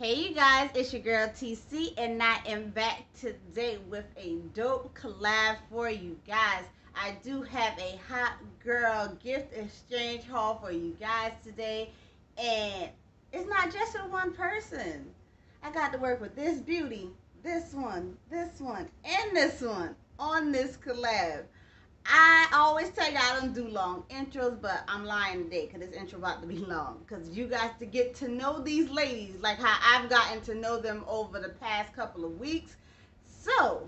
Hey you guys, it's your girl TC and I am back today with a dope collab for you guys. I do have a hot girl gift exchange haul for you guys today, and it's not just for one person. I got to work with this beauty, this one, and this one on this collab. I always tell you I don't do long intros, but I'm lying today because this intro about to be long. Because you guys to get to know these ladies like how I've gotten to know them over the past couple of weeks. So,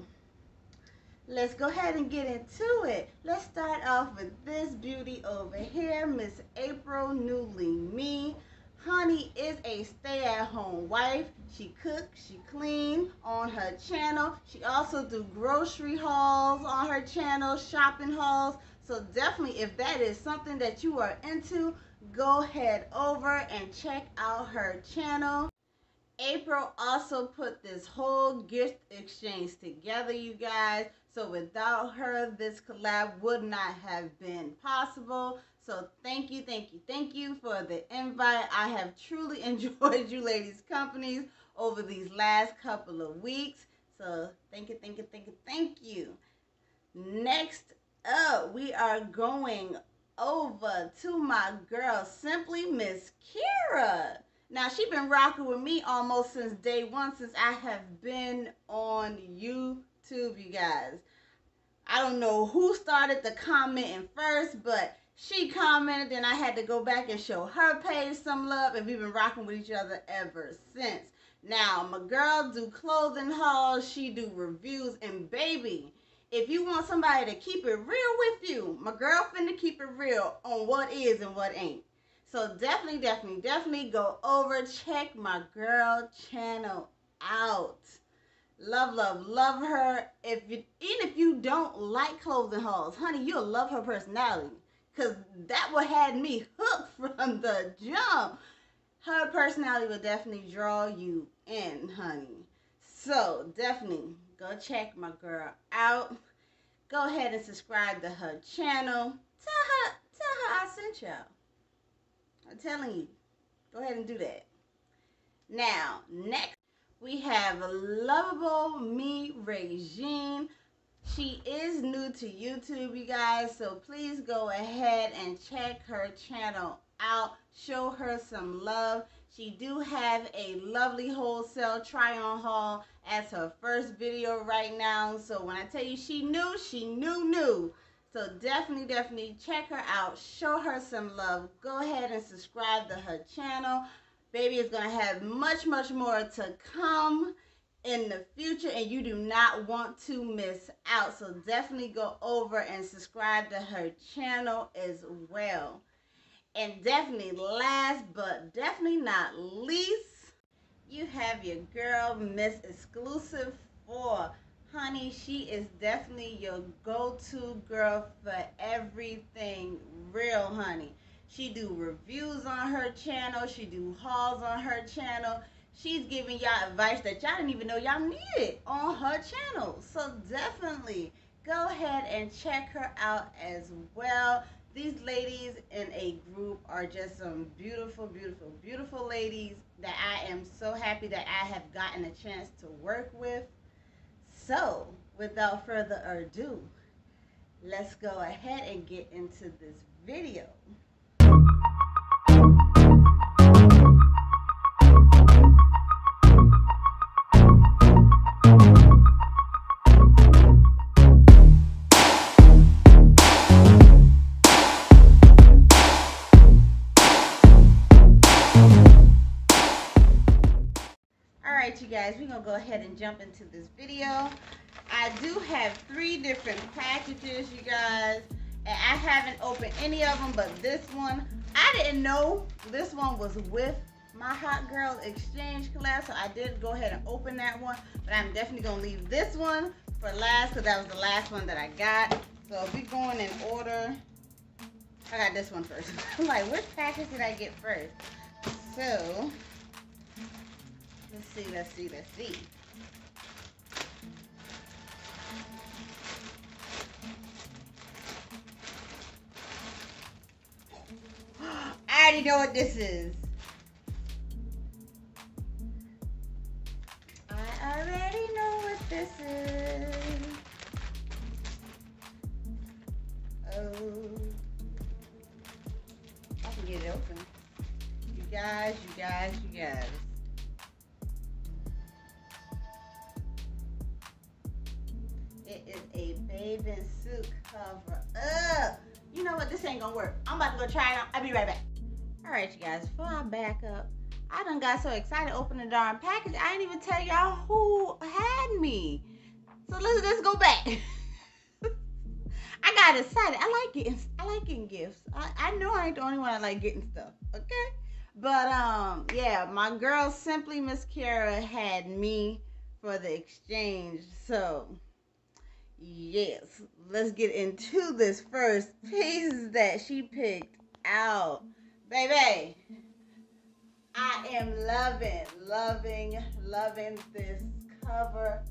let's go ahead and get into it. Let's start off with this beauty over here, Miss April Newlyme. Honey is a stay-at-home wife. She cooks, she cleans on her channel. She also do grocery hauls on her channel, shopping hauls. So definitely if that is something that you are into, go head over and check out her channel. April also put this whole gift exchange together, you guys. So without her, this collab would not have been possible. So thank you, thank you, thank you for the invite. I have truly enjoyed you ladies' companies over these last couple of weeks. So thank you, thank you, thank you, thank you. Next up, we are going over to my girl, Simply Mzkira. Now, she's been rocking with me almost since day one, since I have been on YouTube, you guys. I don't know who started the commenting first, but she commented, and I had to go back and show her page some love, and we've been rocking with each other ever since. Now, my girl do clothing hauls, she do reviews, and baby, if you want somebody to keep it real with you, my girl finna keep it real on what is and what ain't. So definitely, definitely, definitely go over, check my girl channel out. Love, love, love her. Even if you don't like clothing hauls, honey, you'll love her personality. Because that what had me hooked from the jump. Her personality will definitely draw you in, honey. So, definitely go check my girl out. Go ahead and subscribe to her channel. Tell her I sent y'all. I'm telling you. Go ahead and do that. Now, next we have lovable me, Reijing. She is new to YouTube, you guys, so please go ahead and check her channel out. Show her some love. She do have a lovely wholesale try-on haul as her first video right now. So when I tell you she knew. So definitely, definitely check her out. Show her some love. Go ahead and subscribe to her channel. Baby is going to have much, much more to come in the future, and you do not want to miss out. So definitely go over and subscribe to her channel as well. And definitely last but definitely not least, you have your girl Miss Exclusive 4. Honey, she is definitely your go-to girl for everything real, honey. She do reviews on her channel, she do hauls on her channel. She's giving y'all advice that y'all didn't even know y'all needed on her channel. So definitely go ahead and check her out as well. These ladies in a group are just some beautiful, beautiful, beautiful ladies that I am so happy that I have gotten a chance to work with. So without further ado, let's go ahead and get into this video. You guys, we're gonna go ahead and jump into this video. I do have three different packages, you guys, and I haven't opened any of them but this one. I didn't know this one was with my hot girl exchange collab, so I did go ahead and open that one, but I'm definitely gonna leave this one for last because that was the last one that I got. So if we going in order, I got this one first. I'm like, which package did I get first? So Let's see. I already know what this is. this in. Oh, I can get it open. You guys. It is a bathing suit cover up. You know what? This ain't gonna work. I'm about to go try it on. I'll be right back. All right, you guys, before I back up, I done got so excited opening the darn package, I didn't even tell y'all who had me. So let's go back. I got excited. I like getting gifts. I know I ain't the only one that like getting stuff, okay? But yeah, my girl Simply Mzkira had me for the exchange. So yes, let's get into this first piece that she picked out. Baby, I am loving this cover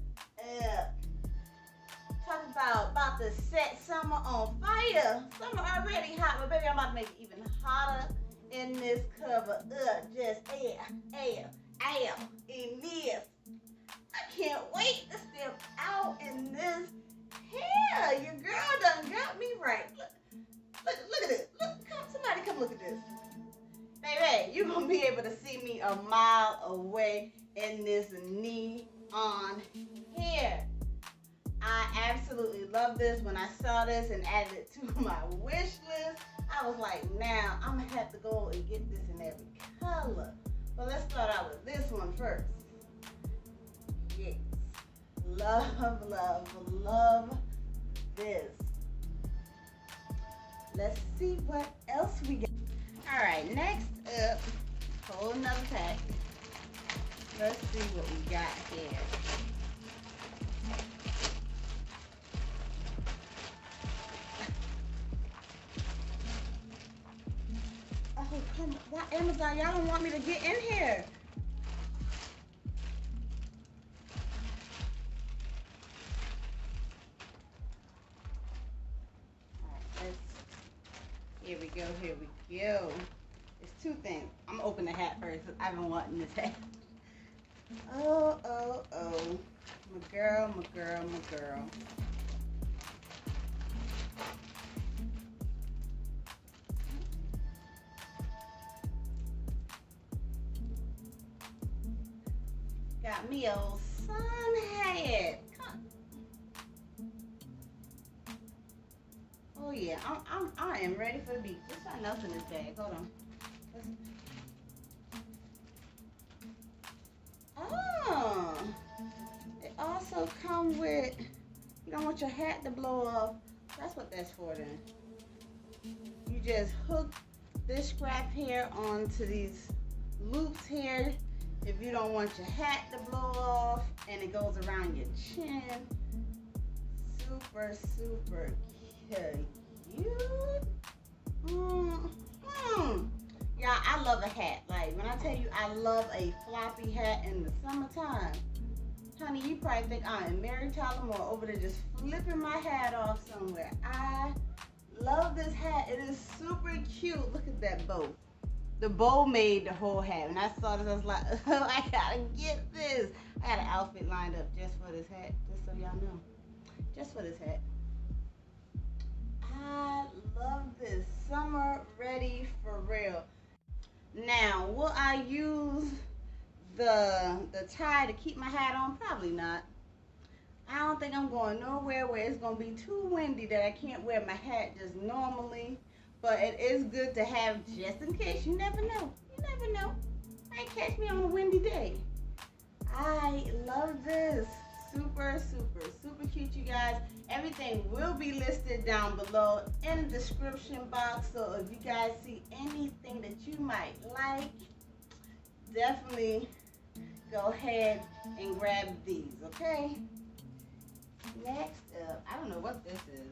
up. Talk about to set summer on fire. Summer already hot, but baby, I'm about to make it even hotter in this cover up. Just air in this. I can't wait to step out in this hair. Your girl done got me right. Look at this. Come look at this. Baby, you're going to be able to see me a mile away in this neon hair. I absolutely love this. When I saw this and added it to my wish list, I was like, now I'm going to have to go and get this in every color. But let's start out with this one first. Yes. Love this. Let's see what else we got. All right, next up, whole another pack. Let's see what we got here. Oh, come on. Why, Amazon, y'all don't want me to get in here. Here we go. It's two things. I'm gonna open the hat first because I've been wanting this hat. Oh. My girl. Got me old sun hat. Oh yeah, I am ready for the beach. There's something else in this bag. Hold on. Oh, it also comes with. You don't want your hat to blow off. That's what that's for then. You just hook this scrap hair onto these loops here. If you don't want your hat to blow off, and it goes around your chin. Super cute. Y'all, I love a hat. Like when I tell you I love a floppy hat in the summertime, honey, you probably think I am Mary Tyler Moore over there just flipping my hat off somewhere. I love this hat. It is super cute. Look at that bow. The bow made the whole hat. When I saw this, I was like, oh, I gotta get this. I had an outfit lined up just for this hat, just so y'all know. Just for this hat. I love this. Summer ready for real. Now, will I use the tie to keep my hat on? Probably not. I don't think I'm going nowhere where it's going to be too windy that I can't wear my hat just normally. But it is good to have just in case. You never know. Might catch me on a windy day. I love this. Super cute, you guys. Everything will be listed down below in the description box. So if you guys see anything that you might like, definitely go ahead and grab these, okay? Next up, I don't know what this is.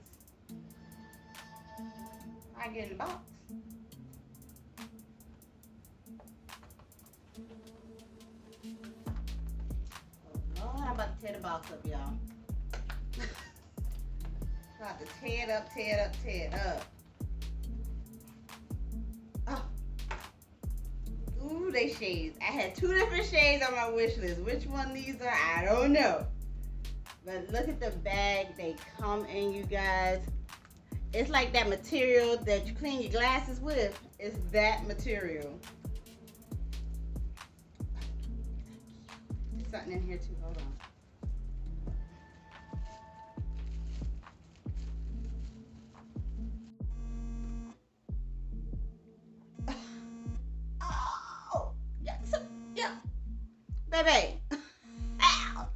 I get in the box. I'm about to tear the box up, y'all. About to tear it up. Oh. Ooh, they shades. I had two different shades on my wish list. Which one these are, I don't know. But look at the bag they come in, you guys. It's like that material that you clean your glasses with. It's that material. There's something in here too. Hold on. Baby, ow,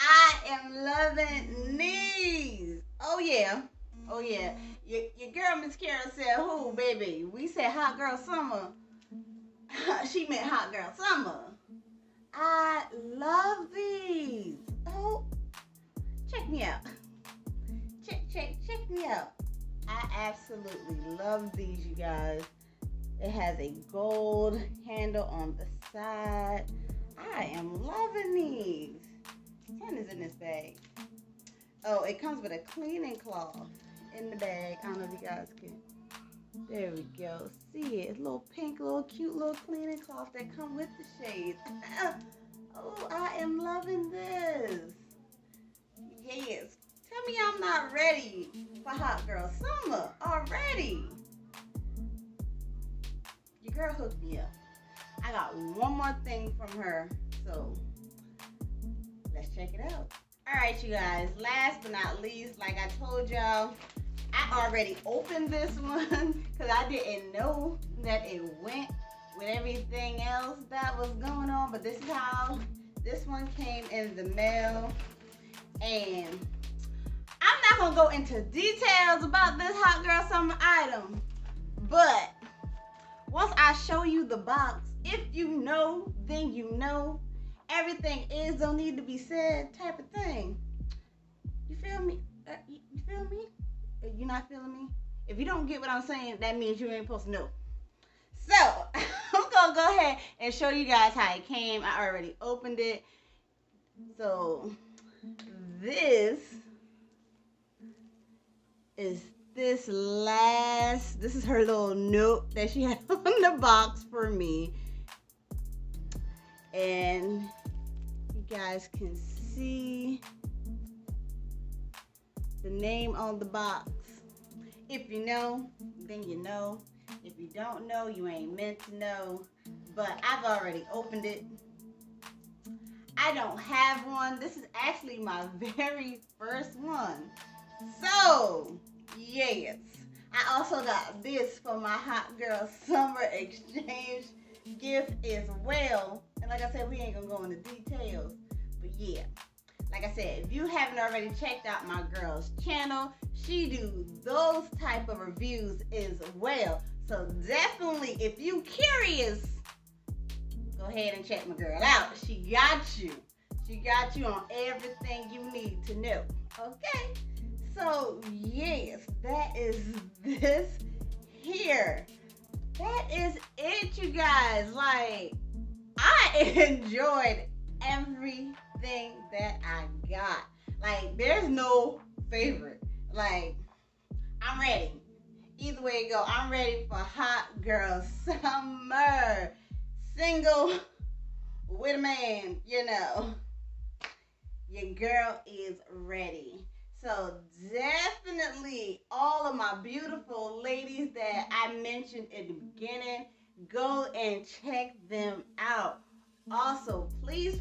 I am loving these. Oh yeah, oh yeah. Your girl Mzkira said, who, baby? We said hot girl summer. She meant hot girl summer. I love these. Oh, check me out. Check me out. I absolutely love these, you guys. It has a gold handle on the side. I am loving these. What is in this bag? Oh, it comes with a cleaning cloth in the bag. I don't know if you guys can. There we go. See it? It's a little pink, little cute, little cleaning cloth that come with the shades. Oh, I am loving this. Yes. Tell me I'm not ready for hot girl summer already. Your girl hooked me up. I got one more thing from her, so let's check it out. Alright, you guys, last but not least, like I told y'all, I already opened this one because I didn't know that it went with everything else that was going on, but this is how this one came in the mail. And I'm not going to go into details about this hot girl summer item, but once I show you the box, if you know, then you know. Everything is, don't need to be said type of thing. You feel me? You feel me? Are you not feeling me? If you don't get what I'm saying, that means you ain't supposed to know. So, I'm going to go ahead and show you guys how it came. I already opened it. So, this is this is her little note that she had on the box for me. And you guys can see the name on the box. If you know, then you know. If you don't know, you ain't meant to know. But I've already opened it. I don't have one. This is actually my very first one. So, yes. I also got this for my hot girl summer exchange gift as well. And like I said, we ain't gonna go into details, but yeah, like I said, if you haven't already checked out my girl's channel, she do those type of reviews as well. So definitely, if you curious, go ahead and check my girl out. She got you on everything you need to know. Okay, so yes, that is this here. That is it, you guys. Like, I enjoyed everything that I got. Like, there's no favorite. Like, I'm ready. Either way it go, I'm ready for hot girl summer. Single with a man, you know. Your girl is ready. So definitely all of my beautiful ladies that I mentioned in the beginning, go and check them out. Also, please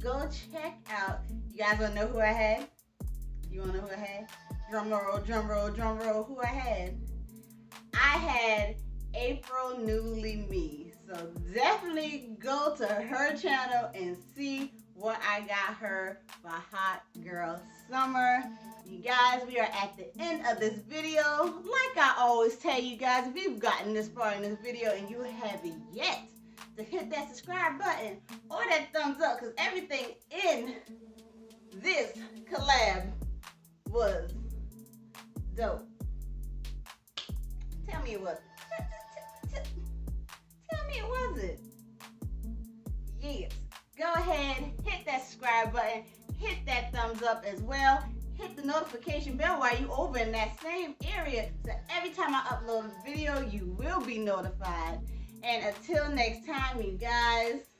go check out. You guys want to know who I had? You want to know who I had? Drum roll, drum roll, drum roll. Who I had? I had April Newlyme. So definitely go to her channel and see what I got her for hot girl summer. You guys, we are at the end of this video. Like I always tell you guys, if you've gotten this far in this video and you haven't yet, to hit that subscribe button or that thumbs up, because everything in this collab was dope. Tell me it wasn't. Tell me it wasn't. Yes. Go ahead, hit that subscribe button, hit that thumbs up as well, hit the notification bell while you over in that same area, so every time I upload a video, you will be notified. And until next time, you guys.